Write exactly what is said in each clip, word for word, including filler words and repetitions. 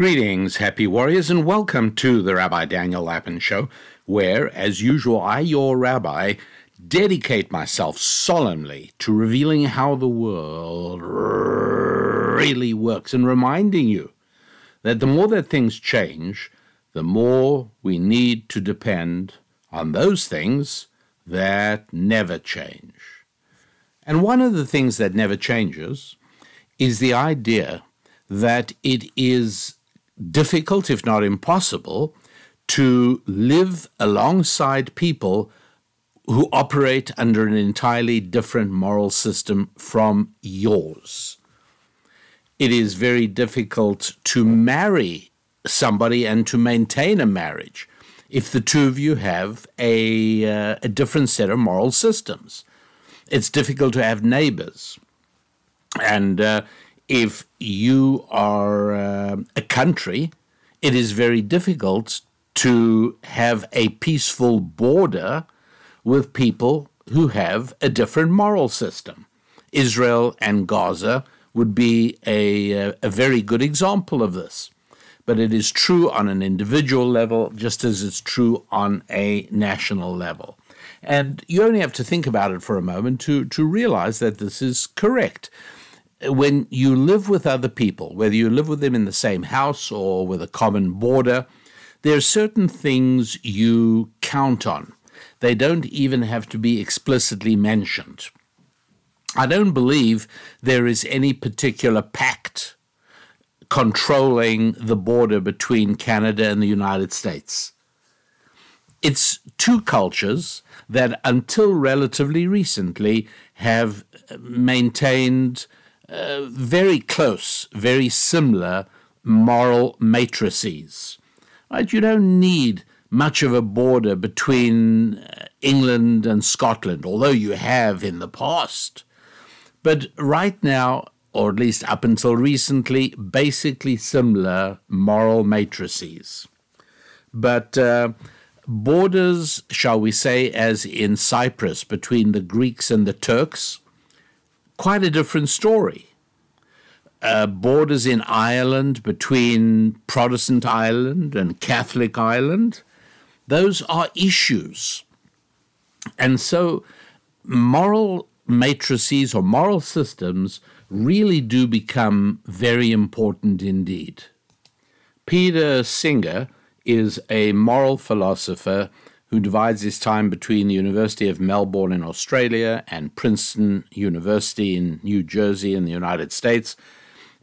Greetings, happy warriors, and welcome to the Rabbi Daniel Lapin Show, where, as usual, I, your rabbi, dedicate myself solemnly to revealing how the world really works and reminding you that the more that things change, the more we need to depend on those things that never change. And one of the things that never changes is the idea that it is difficult, if not impossible, to live alongside people who operate under an entirely different moral system from yours. It is very difficult to marry somebody and to maintain a marriage if the two of you have a, uh, a different set of moral systems. It's difficult to have neighbors. And uh, if you are uh, a country, it is very difficult to have a peaceful border with people who have a different moral system. Israel and Gaza would be a, a very good example of this. But it is true on an individual level, just as it's true on a national level. And you only have to think about it for a moment to, to realize that this is correct. When you live with other people, whether you live with them in the same house or with a common border, there are certain things you count on. They don't even have to be explicitly mentioned. I don't believe there is any particular pact controlling the border between Canada and the United States. It's two cultures that until relatively recently have maintained uh, very close, very similar moral matrices. Right? You don't need much of a border between England and Scotland, although you have in the past. But right now, or at least up until recently, basically similar moral matrices. But uh, borders, shall we say, as in Cyprus, between the Greeks and the Turks, quite a different story. Uh, borders in Ireland between Protestant Ireland and Catholic Ireland, those are issues. And so moral matrices or moral systems really do become very important indeed. Peter Singer is a moral philosopher who divides his time between the University of Melbourne in Australia and Princeton University in New Jersey in the United States.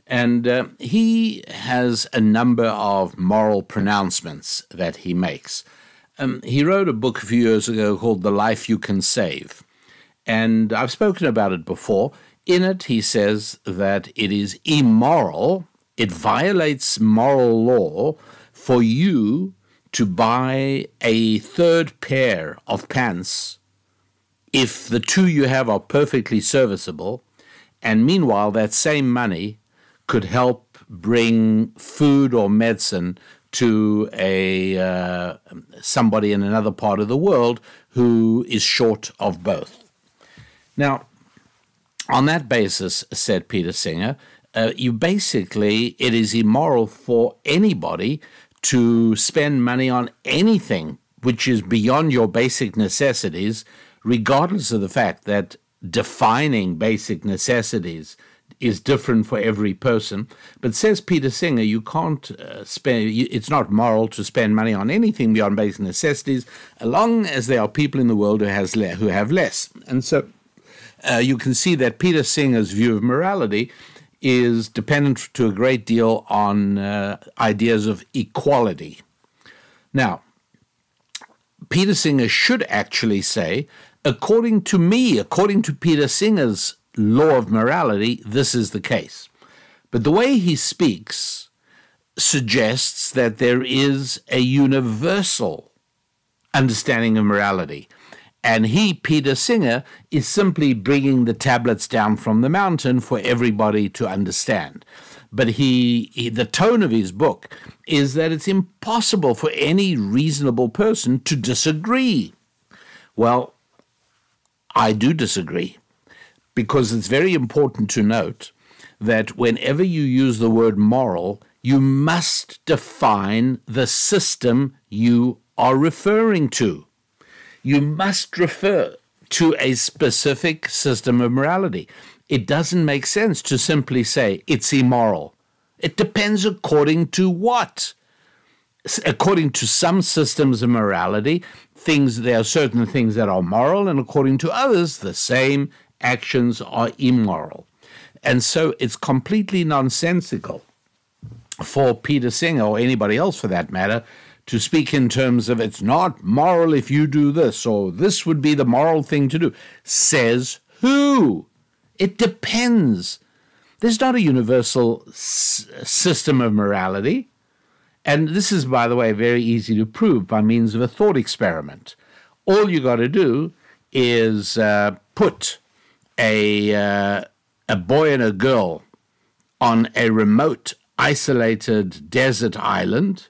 And uh, he has a number of moral pronouncements that he makes. Um, he wrote a book a few years ago called The Life You Can Save. And I've spoken about it before. In it, he says that it is immoral, it violates moral law for you to buy a third pair of pants if the two you have are perfectly serviceable, and meanwhile that same money could help bring food or medicine to a uh, somebody in another part of the world who is short of both. Now, on that basis, said Peter Singer, uh, you basically, it is immoral for anybody to spend money on anything which is beyond your basic necessities, regardless of the fact that defining basic necessities is different for every person. But says Peter Singer, you can't uh, spend, it's not moral to spend money on anything beyond basic necessities, as long as there are people in the world who, has le who have less. And so Uh, you can see that Peter Singer's view of morality is dependent to a great deal on uh, ideas of equality. Now, Peter Singer should actually say, according to me, according to Peter Singer's law of morality, this is the case. But the way he speaks suggests that there is a universal understanding of morality. And he, Peter Singer, is simply bringing the tablets down from the mountain for everybody to understand. But he, he, the tone of his book is that it's impossible for any reasonable person to disagree. Well, I do disagree, because it's very important to note that whenever you use the word moral, you must define the system you are referring to. You must refer to a specific system of morality. It doesn't make sense to simply say it's immoral. It depends according to what? According to some systems of morality, things there are certain things that are moral, and according to others, the same actions are immoral. And so it's completely nonsensical for Peter Singer, or anybody else for that matter, to speak in terms of it's not moral if you do this, or this would be the moral thing to do. Says who? It depends. There's not a universal s system of morality. And this is, by the way, very easy to prove by means of a thought experiment. All you got to do is uh, put a, uh, a boy and a girl on a remote, isolated desert island.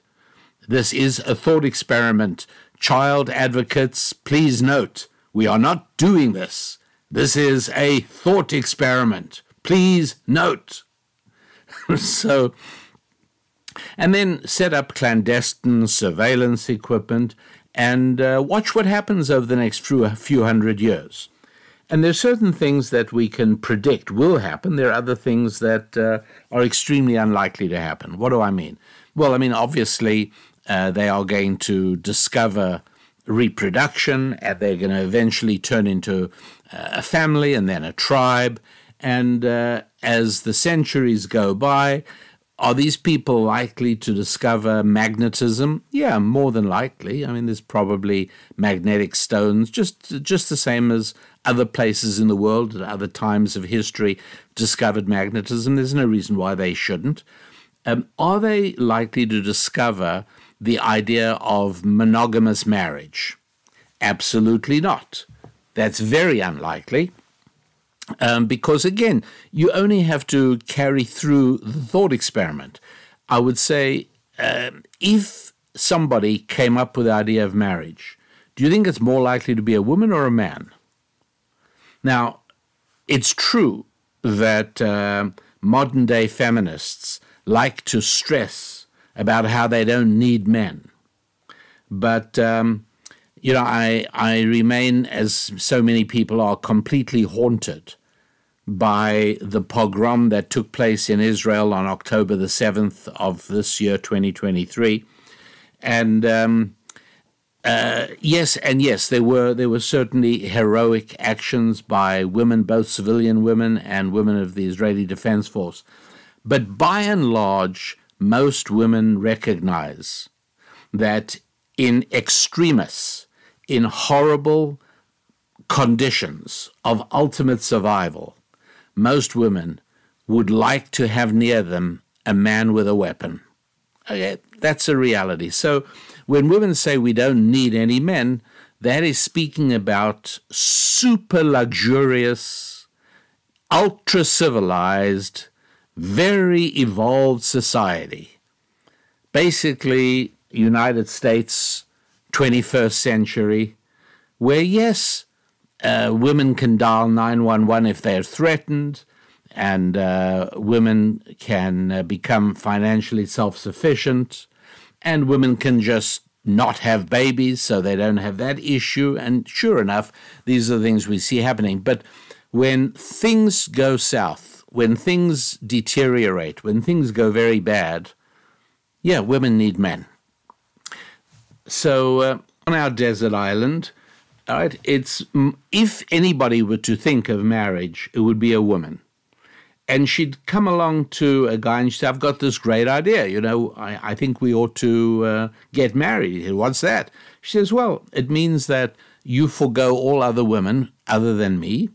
This is a thought experiment. Child advocates, please note, we are not doing this. This is a thought experiment. Please note. So, and then set up clandestine surveillance equipment and uh, watch what happens over the next few, few hundred years. And there's certain things that we can predict will happen. There are other things that uh, are extremely unlikely to happen. What do I mean? Well, I mean, obviously, Uh, they are going to discover reproduction, and they're going to eventually turn into uh, a family and then a tribe. And uh, as the centuries go by, are these people likely to discover magnetism? Yeah, more than likely. I mean, there's probably magnetic stones, just, just the same as other places in the world at other times of history discovered magnetism. There's no reason why they shouldn't. Um, are they likely to discover the idea of monogamous marriage? Absolutely not. That's very unlikely um, because, again, you only have to carry through the thought experiment. I would say um, if somebody came up with the idea of marriage, do you think it's more likely to be a woman or a man? Now, it's true that uh, modern-day feminists like to stress about how they don't need men. But, um, you know, I, I remain, as so many people are, completely haunted by the pogrom that took place in Israel on October the seventh of this year, twenty twenty-three. And, um, uh, yes, and yes, there were, there were certainly heroic actions by women, both civilian women and women of the Israeli Defense Force. But by and large, most women recognize that in extremis, in horrible conditions of ultimate survival, most women would like to have near them a man with a weapon. Okay, that's a reality. So when women say we don't need any men, that is speaking about super luxurious, ultra-civilized, very evolved society, basically United States, twenty-first century, where, yes, uh, women can dial nine one one if they're threatened, and uh, women can uh, become financially self-sufficient, and women can just not have babies, so they don't have that issue. And sure enough, these are the things we see happening. But when things go south, when things deteriorate, when things go very bad, yeah, women need men. So uh, on our desert island, all right, it's, if anybody were to think of marriage, it would be a woman. And she'd come along to a guy and she'd say, I've got this great idea. You know, I, I think we ought to uh, get married. What's that? She says, well, it means that you forego all other women other than me.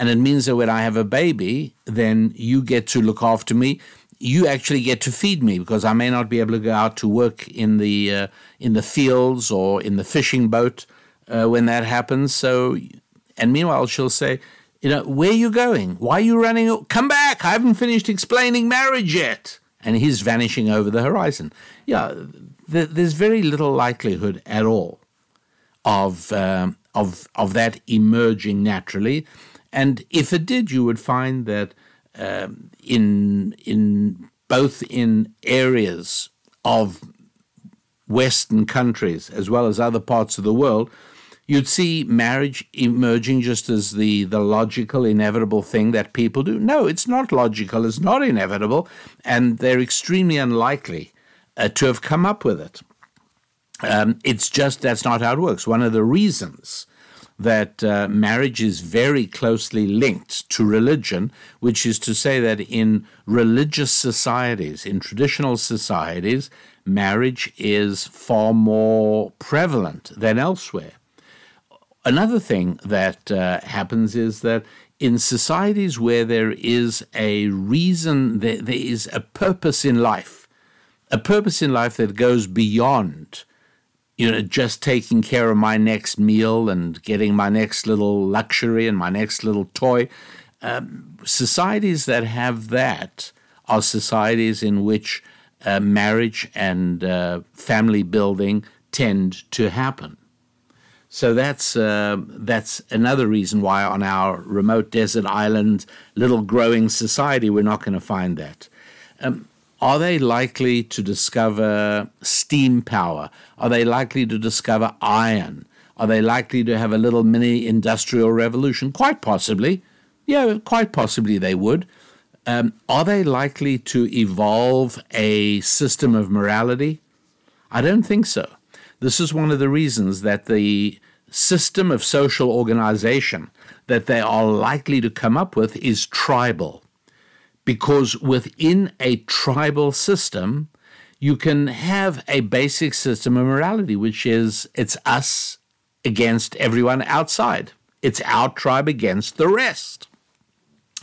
And it means that when I have a baby, then you get to look after me. You actually get to feed me because I may not be able to go out to work in the uh, in the fields or in the fishing boat uh, when that happens. So, and meanwhile, she'll say, you know, where are you going? Why are you running? Come back. I haven't finished explaining marriage yet. And he's vanishing over the horizon. Yeah, th there's very little likelihood at all of, um, of, of that emerging naturally. And if it did, you would find that um, in in both in areas of Western countries as well as other parts of the world, you'd see marriage emerging just as the, the logical, inevitable thing that people do. No, it's not logical. It's not inevitable. And they're extremely unlikely uh, to have come up with it. Um, it's just that's not how it works. One of the reasons that uh, marriage is very closely linked to religion, which is to say that in religious societies, in traditional societies, marriage is far more prevalent than elsewhere. Another thing that uh, happens is that in societies where there is a reason, there, there is a purpose in life, a purpose in life that goes beyond, you know, just taking care of my next meal and getting my next little luxury and my next little toy. Um, societies that have that are societies in which uh, marriage and uh, family building tend to happen. So that's uh, that's another reason why on our remote desert island, little growing society, we're not going to find that. Um, are they likely to discover steam power? Are they likely to discover iron? Are they likely to have a little mini industrial revolution? Quite possibly. Yeah, quite possibly they would. Um, are they likely to evolve a system of morality? I don't think so. This is one of the reasons that the system of social organization that they are likely to come up with is tribal, because within a tribal system, you can have a basic system of morality, which is it's us against everyone outside. It's our tribe against the rest.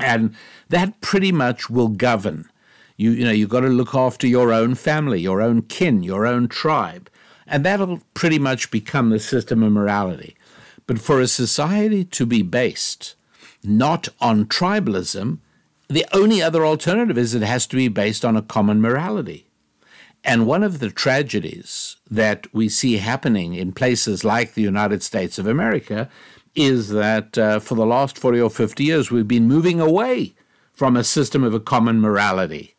And that pretty much will govern. You, you know, you've got to look after your own family, your own kin, your own tribe. And that'll pretty much become the system of morality. But for a society to be based not on tribalism, the only other alternative is it has to be based on a common morality. And one of the tragedies that we see happening in places like the United States of America is that uh, for the last forty or fifty years, we've been moving away from a system of a common morality.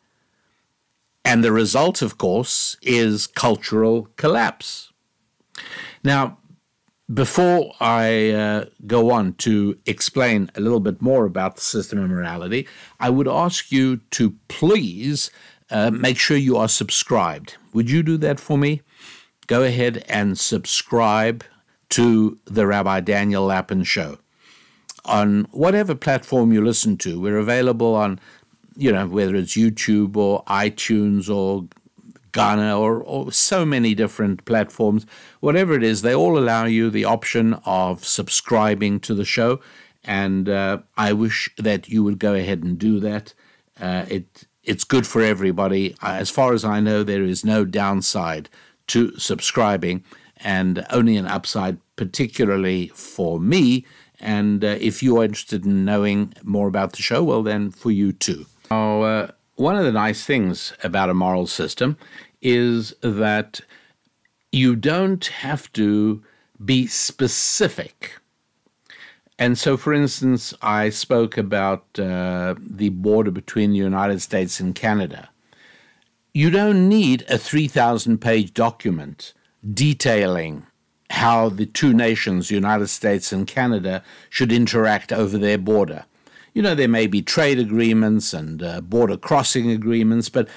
And the result, of course, is cultural collapse. Now, before I uh, go on to explain a little bit more about the system of morality, I would ask you to please uh, make sure you are subscribed. Would you do that for me? Go ahead and subscribe to the Rabbi Daniel Lapin Show on whatever platform you listen to. We're available on, you know, whether it's YouTube or iTunes or Ghana or, or so many different platforms, whatever it is, they all allow you the option of subscribing to the show. And uh, I wish that you would go ahead and do that. Uh, it It's good for everybody. As far as I know, there is no downside to subscribing and only an upside, particularly for me. And uh, if you are interested in knowing more about the show, well, then for you too. Now, uh, one of the nice things about a moral system is that you don't have to be specific. And so, for instance, I spoke about uh, the border between the United States and Canada. You don't need a three thousand page document detailing how the two nations, the United States and Canada, should interact over their border. You know, there may be trade agreements and uh, border crossing agreements, but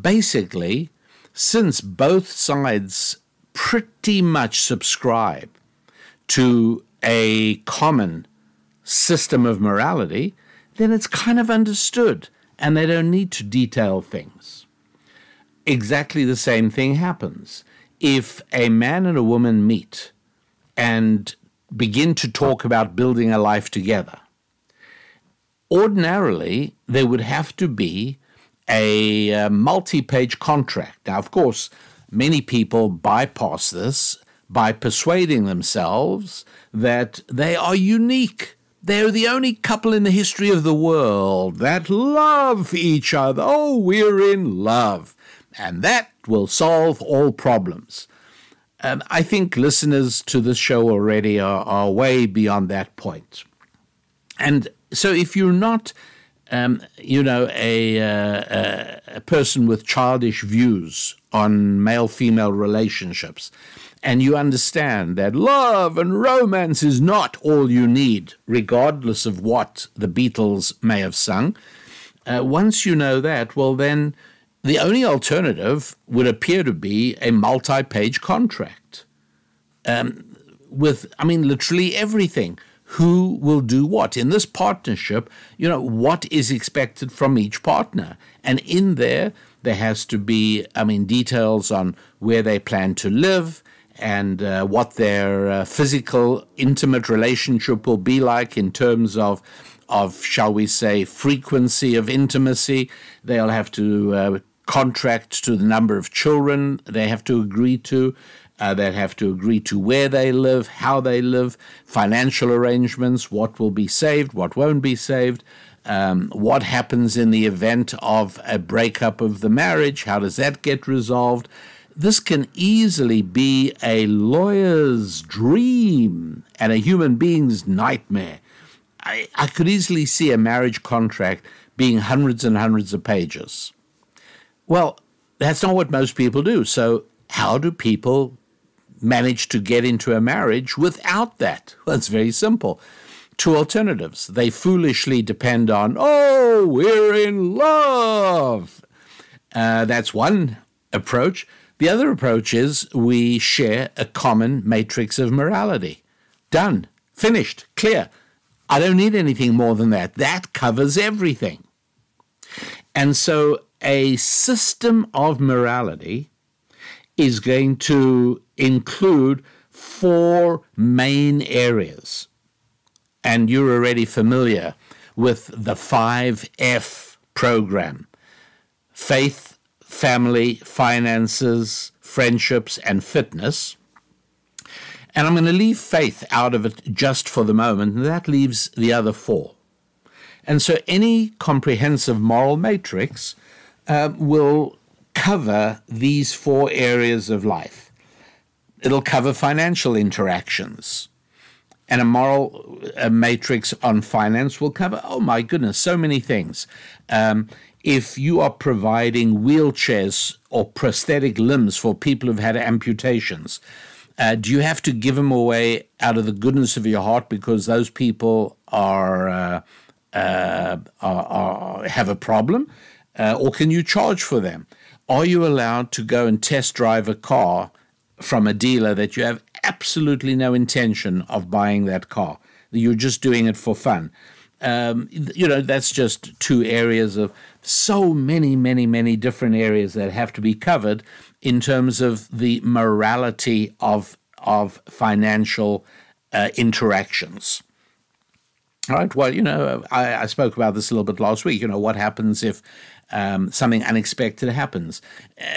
basically, since both sides pretty much subscribe to a common system of morality, then it's kind of understood, and they don't need to detail things. Exactly the same thing happens. If a man and a woman meet and begin to talk about building a life together, ordinarily, there would have to be a uh, multi-page contract. Now, of course, many people bypass this by persuading themselves that they are unique. They're the only couple in the history of the world that love each other. Oh, we're in love. And that will solve all problems. Um, I think listeners to this show already are, are way beyond that point. And so if you're not um, you know, a, uh, a person with childish views on male-female relationships, and you understand that love and romance is not all you need, regardless of what the Beatles may have sung. Uh, once you know that, well, then the only alternative would appear to be a multi-page contract um, with, I mean, literally everything. Who will do what? In this partnership, you know, what is expected from each partner? And in there, there has to be, I mean, details on where they plan to live and uh, what their uh, physical, intimate relationship will be like in terms of, of, shall we say, frequency of intimacy. They'll have to uh, contract to the number of children they have to agree to. Uh, they'd have to agree to where they live, how they live, financial arrangements, what will be saved, what won't be saved, um, what happens in the event of a breakup of the marriage, how does that get resolved. This can easily be a lawyer's dream and a human being's nightmare. I, I could easily see a marriage contract being hundreds and hundreds of pages. Well, that's not what most people do. So how do people manage to get into a marriage without that? Well, it's very simple. Two alternatives. They foolishly depend on, oh, we're in love. Uh, that's one approach. The other approach is we share a common matrix of morality. Done. Finished. Clear. I don't need anything more than that. That covers everything. And so a system of morality is going to include four main areas. And you're already familiar with the five F program: faith, family, finances, friendships, and fitness. And I'm going to leave faith out of it just for the moment, and that leaves the other four. And so any comprehensive moral matrix uh, will cover these four areas of life. It'll cover financial interactions. And a moral a matrix on finance will cover, oh my goodness, so many things. Um, if you are providing wheelchairs or prosthetic limbs for people who've had amputations, Uh, do you have to give them away out of the goodness of your heart because those people are, uh, uh, are, are have a problem? Uh, or can you charge for them? Are you allowed to go and test drive a car from a dealer that you have absolutely no intention of buying that car? You're just doing it for fun. Um, you know, that's just two areas of so many, many, many different areas that have to be covered in terms of the morality of, of financial uh, interactions. All right, well, you know, I, I spoke about this a little bit last week. You know, what happens if um, something unexpected happens?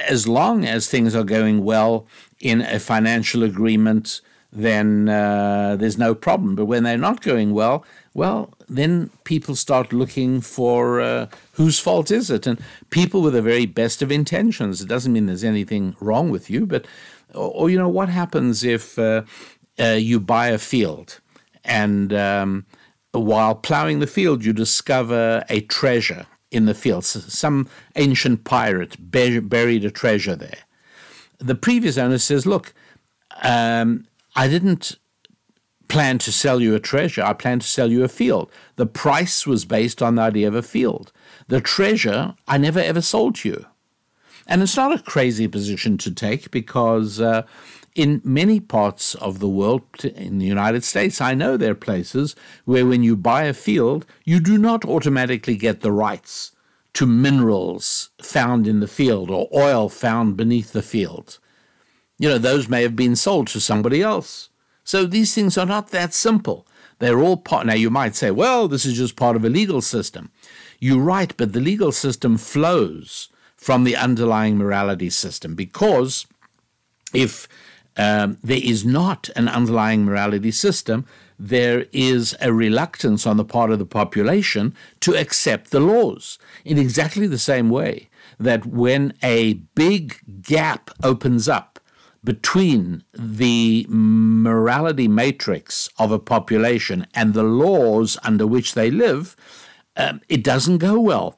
As long as things are going well in a financial agreement, then uh, there's no problem. But when they're not going well, well, then people start looking for uh, whose fault is it? And people with the very best of intentions. It doesn't mean there's anything wrong with you, but, or, or you know, what happens if uh, uh, you buy a field and um, while plowing the field, you discover a treasure in the field. So some ancient pirate buried a treasure there. The previous owner says, look, um, I didn't plan to sell you a treasure. I planned to sell you a field. The price was based on the idea of a field. The treasure I never ever sold to you. And it's not a crazy position to take because uh, in many parts of the world, in the United States, I know there are places where when you buy a field, you do not automatically get the rights to minerals found in the field or oil found beneath the field. You know, those may have been sold to somebody else. So these things are not that simple. They're all part. Now, you might say, well, this is just part of a legal system. You're right, but the legal system flows from the underlying morality system, because if um, there is not an underlying morality system, there is a reluctance on the part of the population to accept the laws in exactly the same way that when a big gap opens up between the morality matrix of a population and the laws under which they live, um, it doesn't go well.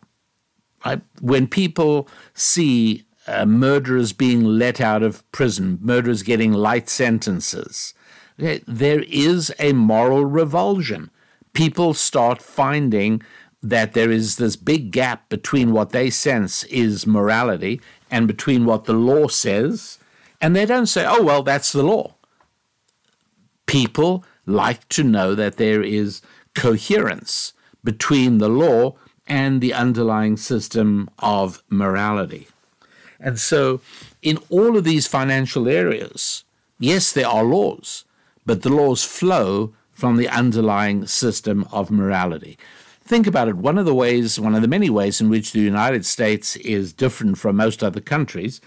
Right? When people see uh, murderers being let out of prison, murderers getting light sentences, okay, there is a moral revulsion. People start finding that there is this big gap between what they sense is morality and between what the law says, and they don't say, oh, well, that's the law. People like to know that there is coherence between the law and the underlying system of morality. And so in all of these financial areas, yes, there are laws, but the laws flow from the underlying system of morality. Think about it. One of the ways, one of the many ways in which the United States is different from most other countries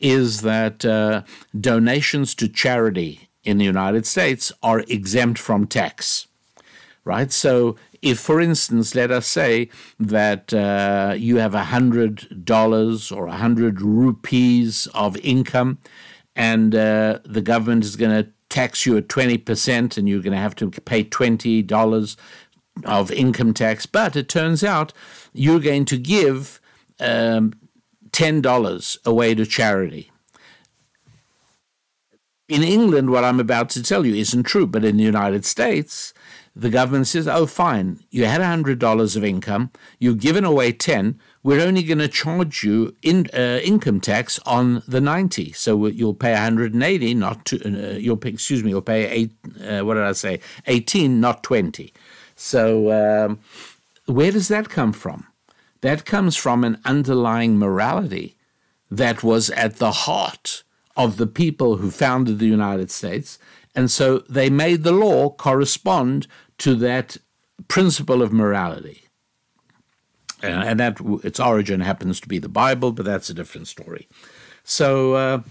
is that uh, donations to charity in the United States are exempt from tax, right? So if, for instance, let us say that uh, you have one hundred dollars or one hundred rupees of income and uh, the government is going to tax you at twenty percent and you're going to have to pay twenty dollars of income tax, but it turns out you're going to give um, ten dollars away to charity. In England, what I'm about to tell you isn't true, but in the United States, the government says, oh, fine, you had one hundred dollars of income, you've given away ten dollars, we're only going to charge you in uh, income tax on the ninety, so you'll pay one hundred eighty, not to, uh, you'll pay, excuse me, you'll pay eight, uh, what did I say, eighteen, not twenty. So um, where does that come from? That comes from an underlying morality that was at the heart of the people who founded the United States. And so they made the law correspond to that principle of morality. Uh, and that its origin happens to be the Bible, but that's a different story. So, uh,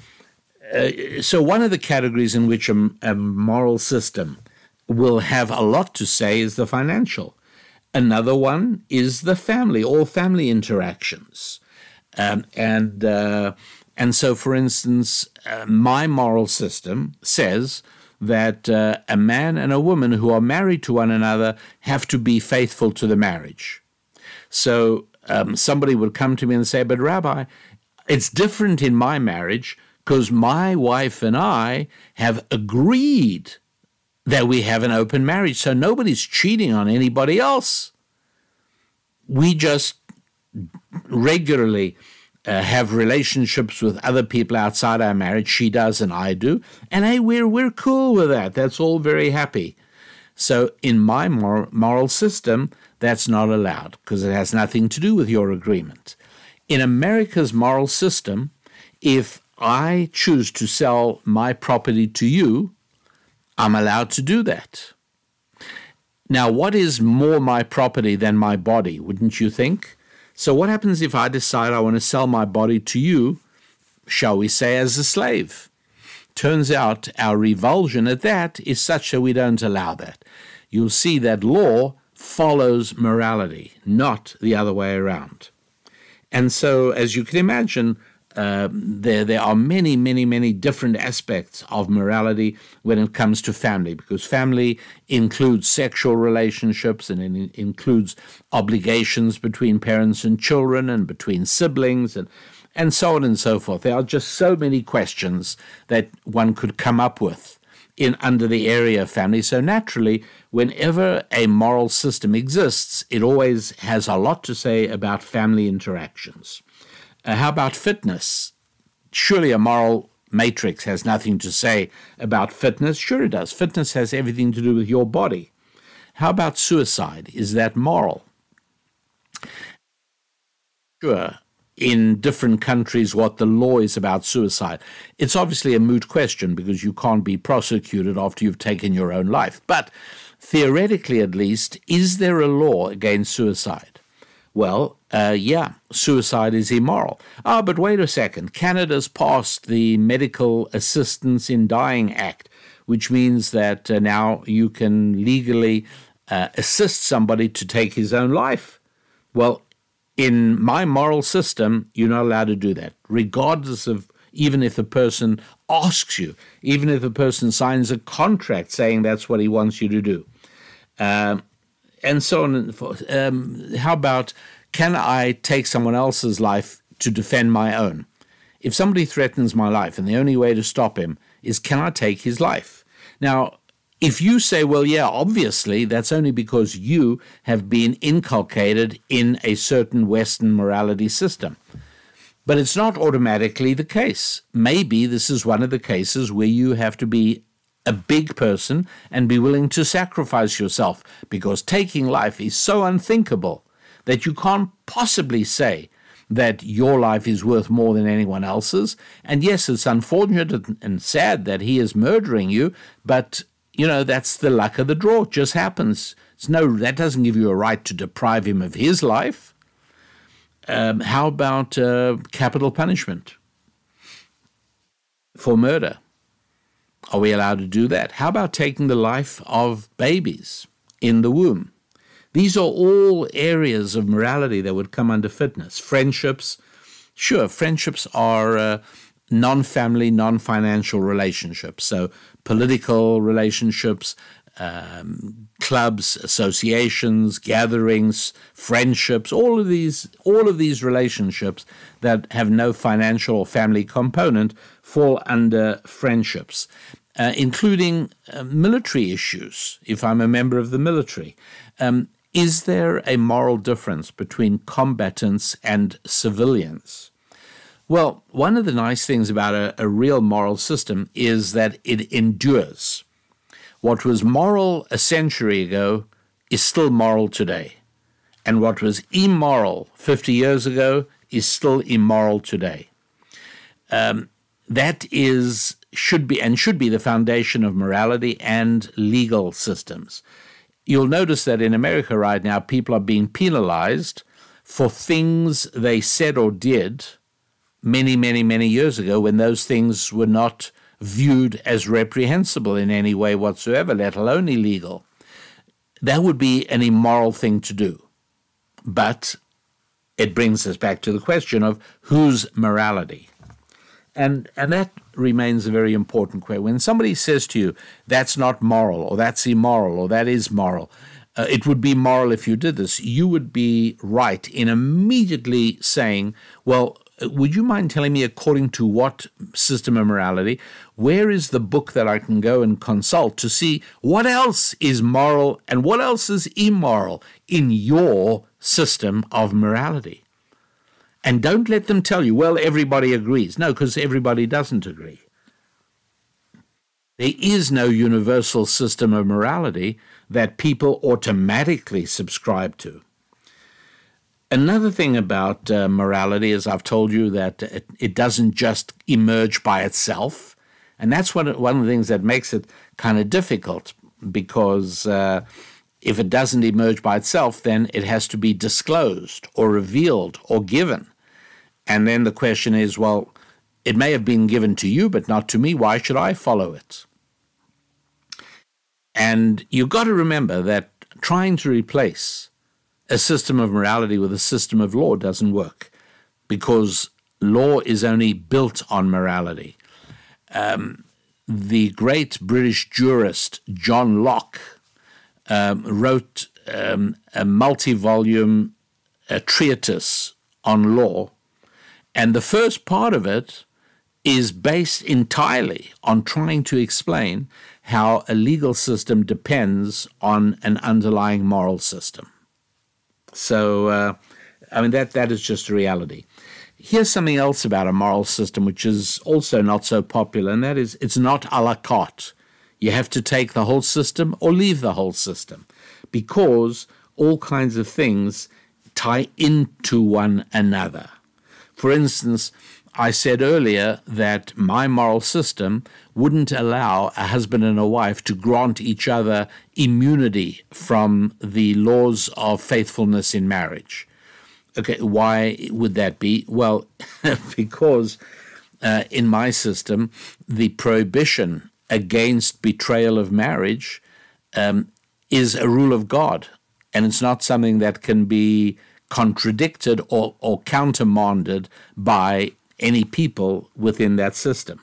uh, so one of the categories in which a, a moral system will have a lot to say is the financial. Another one is the family, all family interactions. Um, and, uh, and so, for instance, uh, my moral system says that uh, a man and a woman who are married to one another have to be faithful to the marriage. So um, somebody would come to me and say, but Rabbi, it's different in my marriage because my wife and I have agreed that we have an open marriage, so nobody's cheating on anybody else. We just regularly uh, have relationships with other people outside our marriage. She does and I do. And hey, we're, we're cool with that. That's all very happy. So in my mor moral system, that's not allowed because it has nothing to do with your agreement. In America's moral system, if I choose to sell my property to you, I'm allowed to do that. Now, what is more my property than my body, wouldn't you think? So what happens if I decide I want to sell my body to you, shall we say, as a slave? Turns out our revulsion at that is such that we don't allow that. You'll see that law follows morality, not the other way around. And so, as you can imagine, Um, there, there are many, many, many different aspects of morality when it comes to family, because family includes sexual relationships and it includes obligations between parents and children and between siblings and, and so on and so forth. There are just so many questions that one could come up with in under the area of family. So naturally, whenever a moral system exists, it always has a lot to say about family interactions. Uh, how about fitness? Surely a moral matrix has nothing to say about fitness. Sure it does. Fitness has everything to do with your body. How about suicide? Is that moral? Sure, in different countries what the law is about suicide. It's obviously a moot question because you can't be prosecuted after you've taken your own life. But theoretically at least, is there a law against suicide? Well, uh, yeah, suicide is immoral. Ah, but wait a second. Canada's passed the Medical Assistance in Dying Act, which means that uh, now you can legally uh, assist somebody to take his own life. Well, in my moral system, you're not allowed to do that, regardless of even if the person asks you, even if the person signs a contract saying that's what he wants you to do. Um, and so on and forth. Um, how about, can I take someone else's life to defend my own? If somebody threatens my life and the only way to stop him is, can I take his life? Now, if you say, well, yeah, obviously, that's only because you have been inculcated in a certain Western morality system. But it's not automatically the case. Maybe this is one of the cases where you have to be a big person and be willing to sacrifice yourself, because taking life is so unthinkable that you can't possibly say that your life is worth more than anyone else's. And yes, it's unfortunate and sad that he is murdering you, but, you know, that's the luck of the draw. It just happens. It's no, that doesn't give you a right to deprive him of his life. Um, how about uh, capital punishment for murder? Are we allowed to do that? How about taking the life of babies in the womb? These are all areas of morality that would come under fitness. Friendships. Sure, friendships are uh, non-family, non-financial relationships. So political relationships, um, clubs, associations, gatherings, friendships, all of these, all of these relationships that have no financial or family component fall under friendships, uh, including uh, military issues, if I'm a member of the military. Um, Is there a moral difference between combatants and civilians? Well, one of the nice things about a, a real moral system is that it endures. What was moral a century ago is still moral today. And what was immoral fifty years ago is still immoral today. Um, that is, should be, and should be the foundation of morality and legal systems. You'll notice that in America right now, people are being penalized for things they said or did many, many, many years ago, when those things were not viewed as reprehensible in any way whatsoever, let alone illegal. That would be an immoral thing to do. But it brings us back to the question of whose morality? And, and that remains a very important question. When somebody says to you, that's not moral, or that's immoral, or that is moral, uh, it would be moral if you did this, you would be right in immediately saying, well, would you mind telling me according to what system of morality, where is the book that I can go and consult to see what else is moral and what else is immoral in your system of morality? And don't let them tell you, well, everybody agrees. No, because everybody doesn't agree. There is no universal system of morality that people automatically subscribe to. Another thing about uh, morality is, I've told you that it, it doesn't just emerge by itself. And that's one, one of the things that makes it kind of difficult, because uh, if it doesn't emerge by itself, then it has to be disclosed or revealed or given. And then the question is, well, it may have been given to you, but not to me. Why should I follow it? And you've got to remember that trying to replace a system of morality with a system of law doesn't work, because law is only built on morality. Um, the great British jurist John Locke Um, wrote um, a multi-volume a treatise on law, and the first part of it is based entirely on trying to explain how a legal system depends on an underlying moral system. So, uh, I mean, that that is just a reality. Here's something else about a moral system which is also not so popular, and that is, it's not a la carte. You have to take the whole system or leave the whole system, because all kinds of things tie into one another. For instance, I said earlier that my moral system wouldn't allow a husband and a wife to grant each other immunity from the laws of faithfulness in marriage. Okay, why would that be? Well, because uh, in my system, the prohibition against betrayal of marriage um, is a rule of God, and it's not something that can be contradicted or, or countermanded by any people within that system.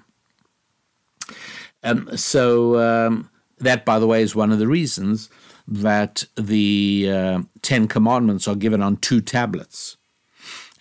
Um, so um, that, by the way, is one of the reasons that the uh, Ten Commandments are given on two tablets.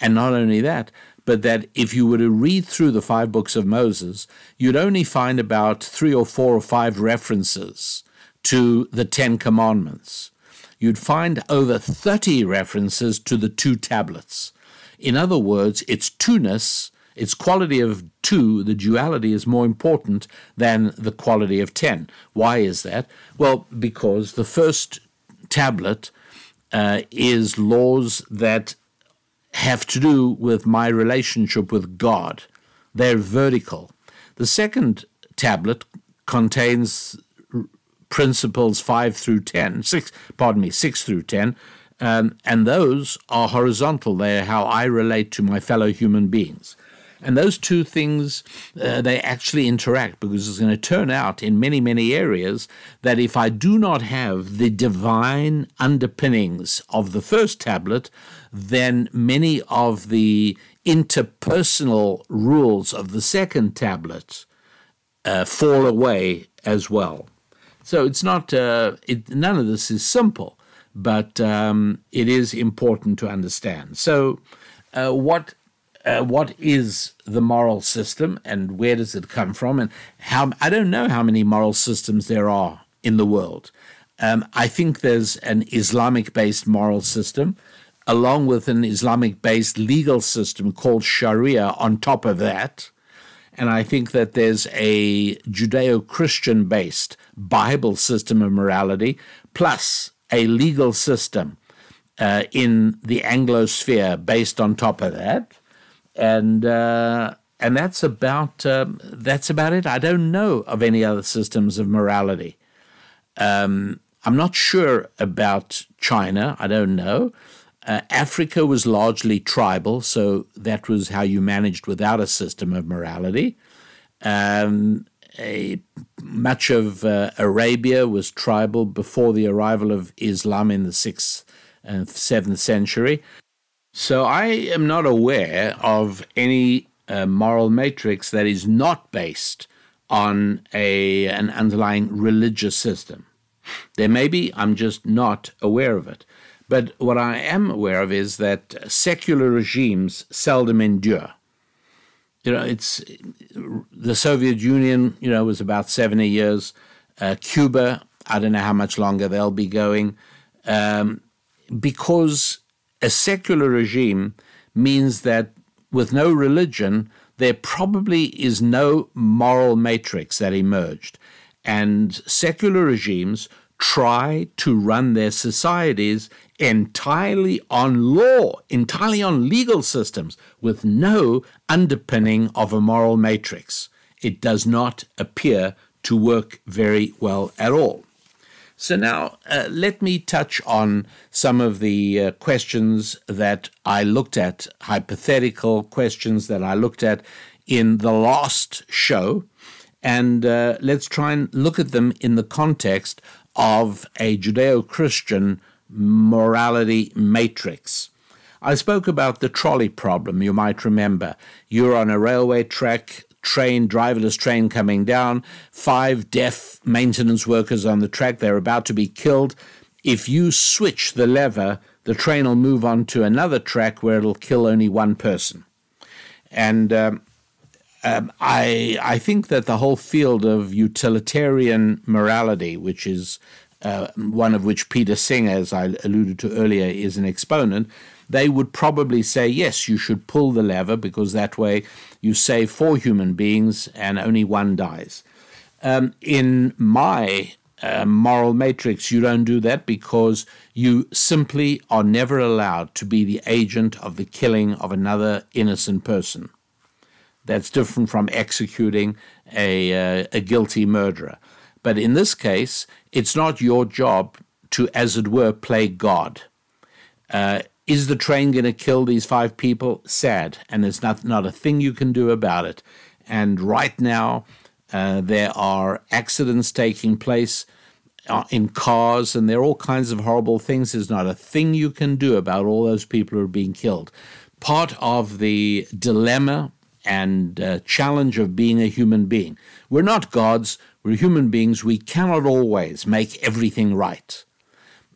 And not only that, but that if you were to read through the five books of Moses, you'd only find about three or four or five references to the Ten Commandments. You'd find over thirty references to the two tablets. In other words, its two-ness, its quality of two, the duality, is more important than the quality of ten. Why is that? Well, because the first tablet uh, is laws that have to do with my relationship with God. They're vertical. The second tablet contains principles five through ten, six, pardon me, six through ten, um, and those are horizontal. They're how I relate to my fellow human beings. And those two things, uh, they actually interact, because it's going to turn out in many, many areas that if I do not have the divine underpinnings of the first tablet, then many of the interpersonal rules of the second tablet uh, fall away as well. So it's not, uh, it, none of this is simple, but um, it is important to understand. So uh, what... Uh, what is the moral system, and where does it come from? And how I don't know how many moral systems there are in the world. Um, I think there's an Islamic-based moral system, along with an Islamic-based legal system called Sharia on top of that. And I think that there's a Judeo-Christian-based Bible system of morality, plus a legal system uh, in the Anglosphere based on top of that. And uh, and that's about um, that's about it. I don't know of any other systems of morality. Um, I'm not sure about China. I don't know. Uh, Africa was largely tribal, so that was how you managed without a system of morality. Um, a, much of uh, Arabia was tribal before the arrival of Islam in the sixth and seventh century. So I am not aware of any uh, moral matrix that is not based on a, an underlying religious system. There may be, I'm just not aware of it. But what I am aware of is that secular regimes seldom endure. You know, it's the Soviet Union, you know, was about seventy years. Uh, Cuba, I don't know how much longer they'll be going, um, because a secular regime means that with no religion, there probably is no moral matrix that emerged. And secular regimes try to run their societies entirely on law, entirely on legal systems, with no underpinning of a moral matrix. It does not appear to work very well at all. So now uh, let me touch on some of the uh, questions that I looked at, hypothetical questions that I looked at in the last show, and uh, let's try and look at them in the context of a Judeo-Christian morality matrix. I spoke about the trolley problem, you might remember. You're on a railway track, train, driverless train coming down, five deaf maintenance workers on the track, they're about to be killed. If you switch the lever, the train will move on to another track where it'll kill only one person. And um, um, I, I think that the whole field of utilitarian morality, which is uh, one of which Peter Singer, as I alluded to earlier, is an exponent, they would probably say, yes, you should pull the lever, because that way you save four human beings and only one dies. Um, in my uh, moral matrix, you don't do that, because you simply are never allowed to be the agent of the killing of another innocent person. That's different from executing a, uh, a guilty murderer. But in this case, it's not your job to, as it were, play God. Uh, Is the train going to kill these five people? Sad, and there's not, not a thing you can do about it. And right now, uh, there are accidents taking place uh, in cars, and there are all kinds of horrible things. There's not a thing you can do about all those people who are being killed. Part of the dilemma and uh, challenge of being a human being. We're not gods, we're human beings. We cannot always make everything right.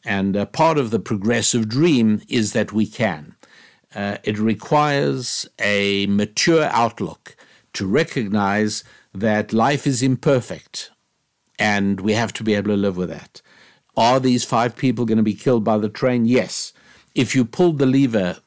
And uh, part of the progressive dream is that we can. Uh, it requires a mature outlook to recognize that life is imperfect, and we have to be able to live with that. Are these five people going to be killed by the train? Yes. If you pulled the lever,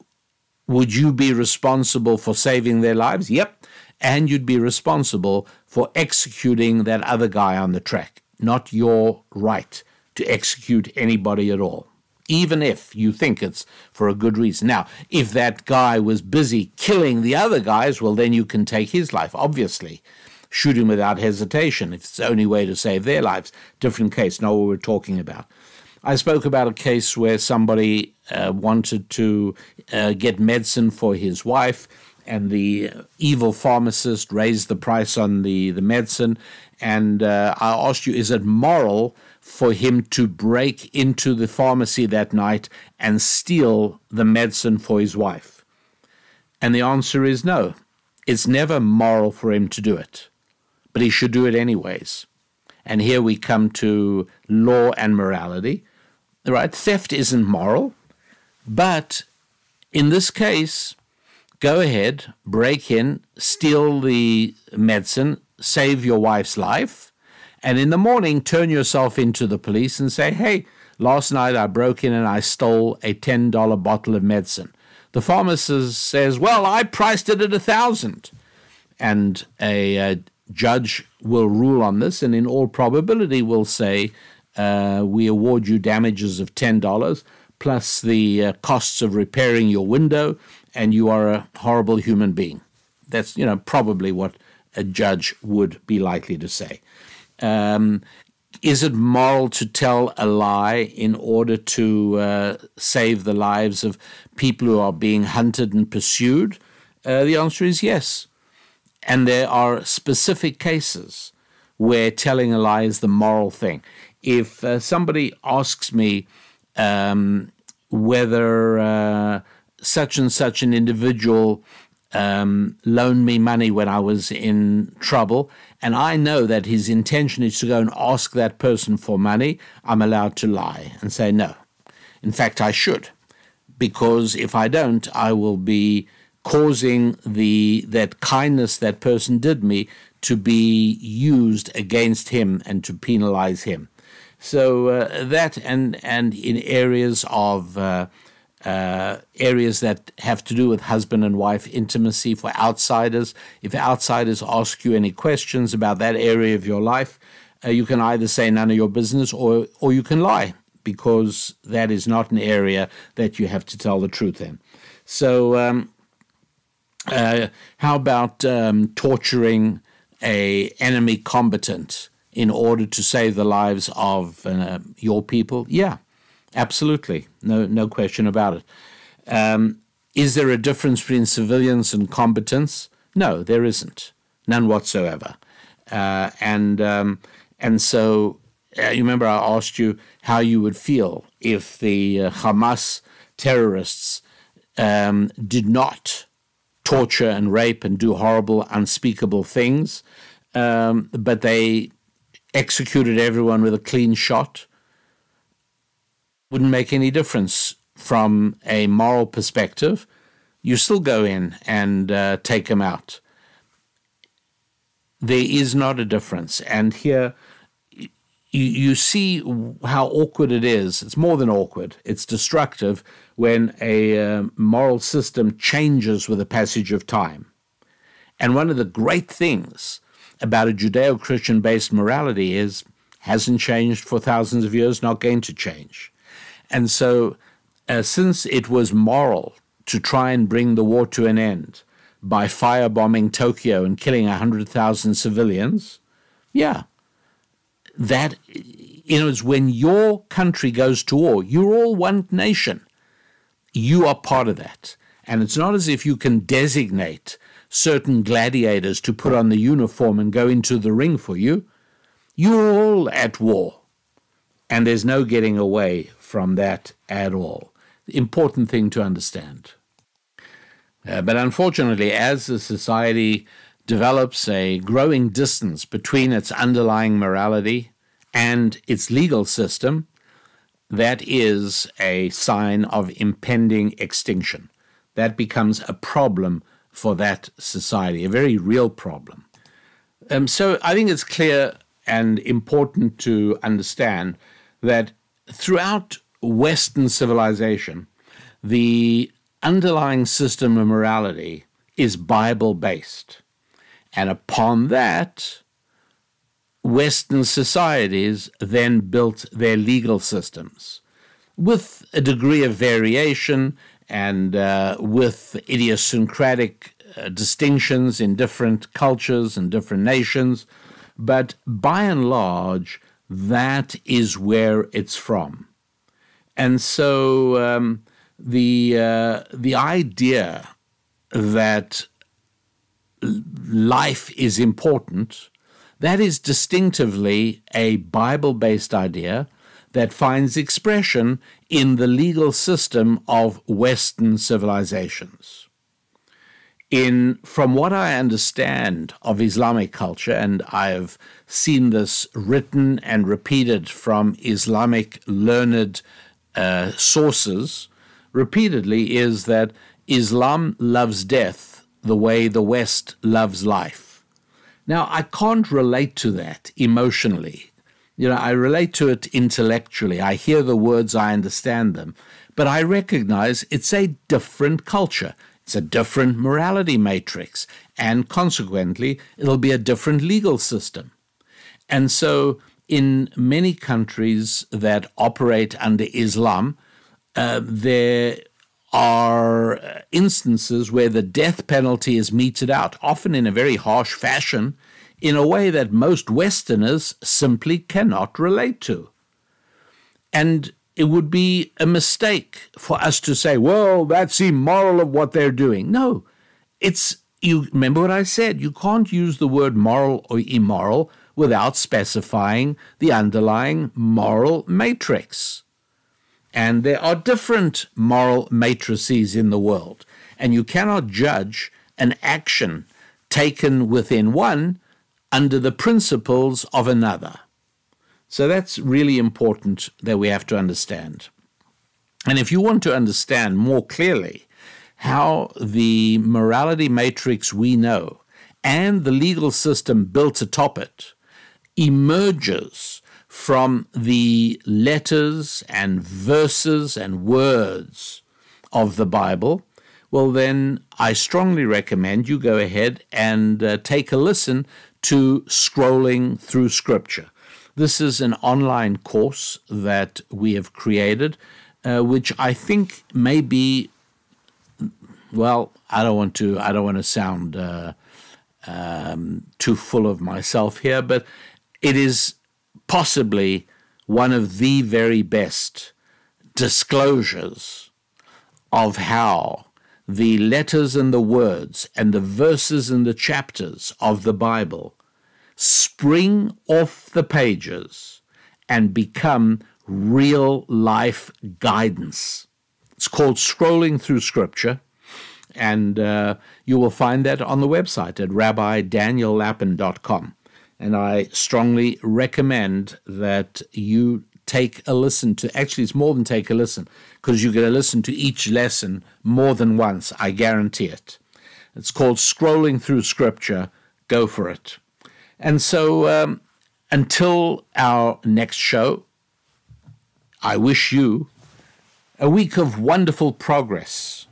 would you be responsible for saving their lives? Yep. And you'd be responsible for executing that other guy on the track. Not your right to execute anybody at all, even if you think it's for a good reason. Now, if that guy was busy killing the other guys, well, then you can take his life, obviously. Shoot him without hesitation if it's the only way to save their lives. Different case, not what we're talking about. I spoke about a case where somebody uh, wanted to uh, get medicine for his wife, and the evil pharmacist raised the price on the, the medicine. And uh, I asked you, is it moral for him to break into the pharmacy that night and steal the medicine for his wife? And the answer is no. It's never moral for him to do it, but he should do it anyways. And here we come to law and morality, right? Theft isn't moral, but in this case, go ahead, break in, steal the medicine, save your wife's life, and in the morning, turn yourself into the police and say, hey, last night I broke in and I stole a ten dollar bottle of medicine. The pharmacist says, well, I priced it at a thousand dollars. And a uh, judge will rule on this and in all probability will say, uh, we award you damages of ten dollars plus the uh, costs of repairing your window, and you are a horrible human being. That's, you know, probably what a judge would be likely to say. Um, is it moral to tell a lie in order to uh, save the lives of people who are being hunted and pursued? Uh, the answer is yes. And there are specific cases where telling a lie is the moral thing. If uh, somebody asks me um, whether uh, such and such an individual um, loaned me money when I was in trouble, and I know that his intention is to go and ask that person for money, I'm allowed to lie and say no. In fact, I should, because if I don't, I will be causing the that kindness that person did me to be used against him and to penalize him. So uh, that and, and in areas of uh, Uh, areas that have to do with husband and wife intimacy for outsiders. If outsiders ask you any questions about that area of your life, uh, you can either say none of your business or, or you can lie, because that is not an area that you have to tell the truth in. So um, uh, how about um, torturing an enemy combatant in order to save the lives of uh, your people? Yeah. Absolutely. No, no question about it. Um, is there a difference between civilians and combatants? No, there isn't. None whatsoever. Uh, and, um, and so uh, you remember I asked you how you would feel if the uh, Hamas terrorists um, did not torture and rape and do horrible, unspeakable things, um, but they executed everyone with a clean shot. Wouldn't make any difference from a moral perspective. You still go in and uh, take them out. There is not a difference. And here you, you see how awkward it is. It's more than awkward. It's destructive when a uh, moral system changes with the passage of time. And one of the great things about a Judeo-Christian based morality is hasn't changed for thousands of years, not going to change. And so uh, since it was moral to try and bring the war to an end by firebombing Tokyo and killing one hundred thousand civilians, yeah, that, you know, it's when your country goes to war, you're all one nation. You are part of that. And it's not as if you can designate certain gladiators to put on the uniform and go into the ring for you. You're all at war. And there's no getting away from that at all. Important thing to understand. Uh, but unfortunately, as the society develops a growing distance between its underlying morality and its legal system, that is a sign of impending extinction. That becomes a problem for that society, a very real problem. Um, so I think it's clear and important to understand that throughout Western civilization, the underlying system of morality is Bible-based. And upon that, Western societies then built their legal systems with a degree of variation and uh, with idiosyncratic uh, distinctions in different cultures and different nations. But by and large, that is where it's from. And so um, the, uh, the idea that life is important, that is distinctively a Bible-based idea that finds expression in the legal system of Western civilizations. In, from what I understand of Islamic culture, and I have seen this written and repeated from Islamic learned uh, sources repeatedly, is that Islam loves death the way the West loves life. Now, I can't relate to that emotionally. You know, I relate to it intellectually. I hear the words, I understand them. But I recognize it's a different culture. It's a different morality matrix. And consequently, it'll be a different legal system. And so in many countries that operate under Islam, uh, there are instances where the death penalty is meted out, often in a very harsh fashion, in a way that most Westerners simply cannot relate to. And it would be a mistake for us to say, well, that's immoral of what they're doing. No, it's, you remember what I said, you can't use the word moral or immoral without specifying the underlying moral matrix. And there are different moral matrices in the world, and you cannot judge an action taken within one under the principles of another. So that's really important that we have to understand. And if you want to understand more clearly how the morality matrix we know and the legal system built atop it emerges from the letters and verses and words of the Bible, well, then I strongly recommend you go ahead and uh, take a listen to Scrolling Through Scripture. This is an online course that we have created, uh, which I think may be, well, I don't want to, I don't want to sound uh, um, too full of myself here, but it is possibly one of the very best disclosures of how the letters and the words and the verses and the chapters of the Bible spring off the pages and become real-life guidance. It's called Scrolling Through Scripture, and uh, you will find that on the website at rabbi daniel lapin dot com. And I strongly recommend that you take a listen to, actually it's more than take a listen, because you're going to listen to each lesson more than once, I guarantee it. It's called Scrolling Through Scripture. Go for it. And so um, until our next show, I wish you a week of wonderful progress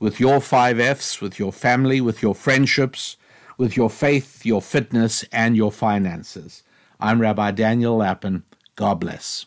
with your five F's, with your family, with your friendships, with your faith, your fitness, and your finances. I'm Rabbi Daniel Lapin. God bless.